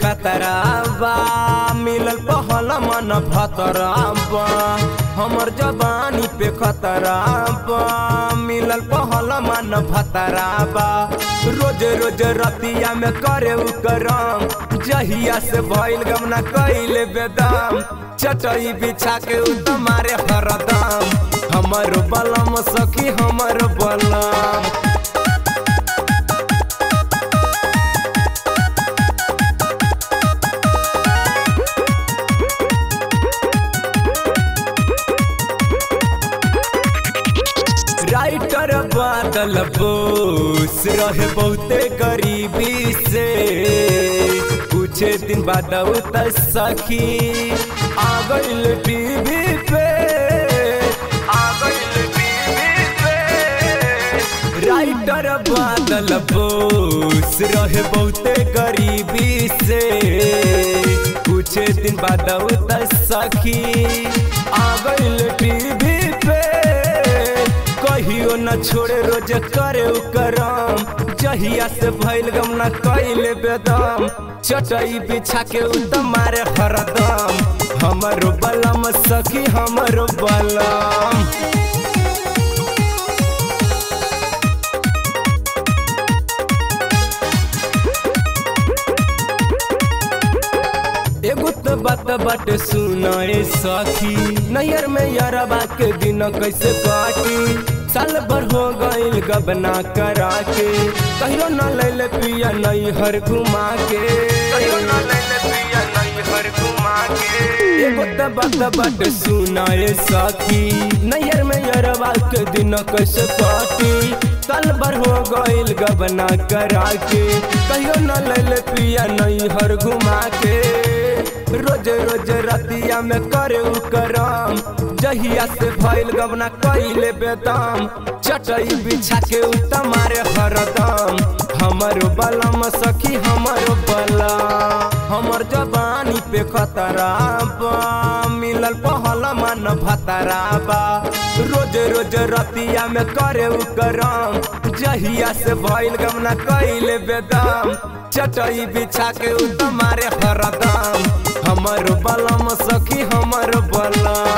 खतराबा मिलल पहल मन भतराबा हमर जवानी पे खतराबा मिलल पहल मन भतराबा रोज रोज रतिया में करे करम जहिया से भइल गमना कइले बेदम चटई बिछा के मारे हरदम हमर बलम सखी हमर बलम। राइटर बादल बूस रहे बहुते गरीबी से कुछ दिन बाद सखी आ गइल टीवी पे राइटर बादल बूस रहे बहुते गरीबी से कुछ दिन बाद सखी आ गइल टीवी पे कहियो न छोड़े रोज करे करम जहिया से भइल गम ना कइले बेदम चटाई बिछा के मारे हरदम हमर बलम सखी हमर बलम। बात बात सुनाए सखी नैयर में यारबा के दिन कैसे काटी साल भर हो गइल गबना करा के कहियो न लैले पिया नैहर घुमा के कहियो न लैले पिया नैहर घुमा के एगो बात बात सुनाए सखी नैयर में यारबा के दिन कैसे काटी साल भर हो गइल गबना करा के कहियो न लैले पिया नैहर घुमा के रोज रोज रतिया में करे करम जहिया से भइल गवना कइले बेदम चटाई बिछा के मारे हरदम हमर बलम सखी हमर बलम। हमर जवानी पे खतराबा मिलल पहल मन भतराबा रोज रोज रतिया में करे करम जहिया से भइल गवना कइले बेदम चटाई बिछा के मारे हरदम हमर बलम सखी हमर बलम।